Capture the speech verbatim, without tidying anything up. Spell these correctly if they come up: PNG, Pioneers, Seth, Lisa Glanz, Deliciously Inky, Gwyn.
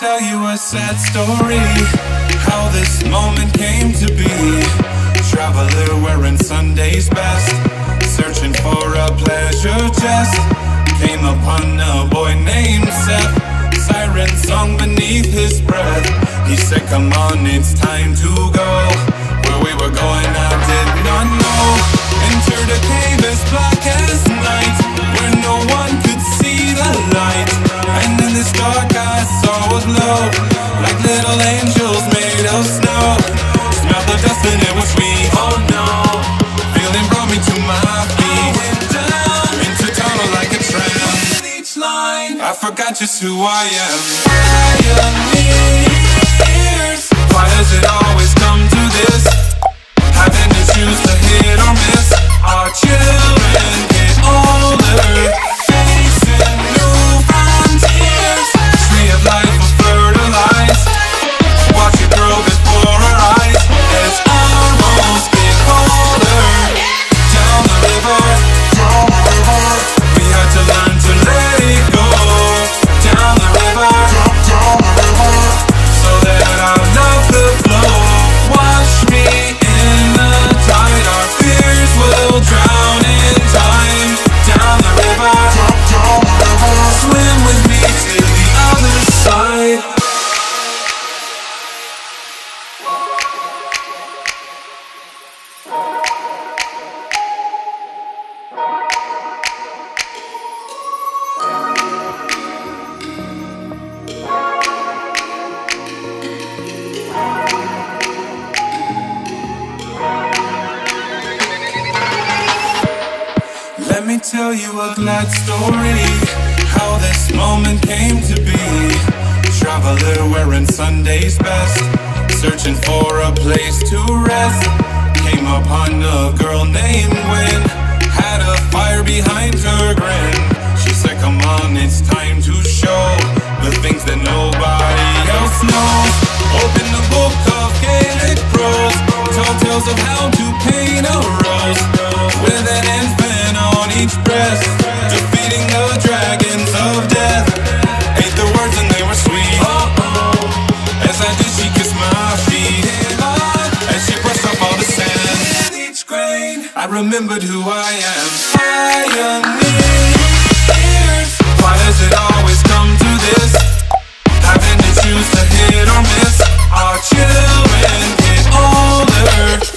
tell you a sad story, how this moment came to be. Traveler wearing Sunday's best, searching for a pleasure chest, came upon a boy named Seth. Siren song beneath his breath. He said, come on, it's time to go. Where we were going I did not know. Entered a cave as black as night, where no one could see the light. And in this dark I saw a glow, like little angels made of snow. Smelled the dust and it was sweet, oh no. Feeling brought me to my feet. I went down into tunnel like a tram. Each line I forgot just who I am. Pioneers. Why does it always come to this? Having to choose to hit or miss. Our children get older, facing new frontiers. Tree of life will fertilize. Watch it grow before our eyes. As our homes get colder. Down the river, down the river. We had to learn to let it go. Down the river, down the river. So that our love could flow. Watch me in the tide. Our fears will drown in time. Down the river, down the river. Swim with me to the other side. Let me tell you a glad story, how this moment came to be. Traveler wearing Sunday's best, searching for a place to rest. Came upon a girl named Gwyn, had a fire behind her grin. She said, come on, it's time to show the things that nobody else knows. Open the book of Gaelic prose, told tales of how to paint a rose with an infant on each breast, defeating the dragons of death. Ate the words and they were sweet. As I did, she kissed my feet, as she brushed off all the sand. With each grain, I remembered who I am. Pioneers. Why does it always come to this? Having to choose to hit or miss. Our children get older.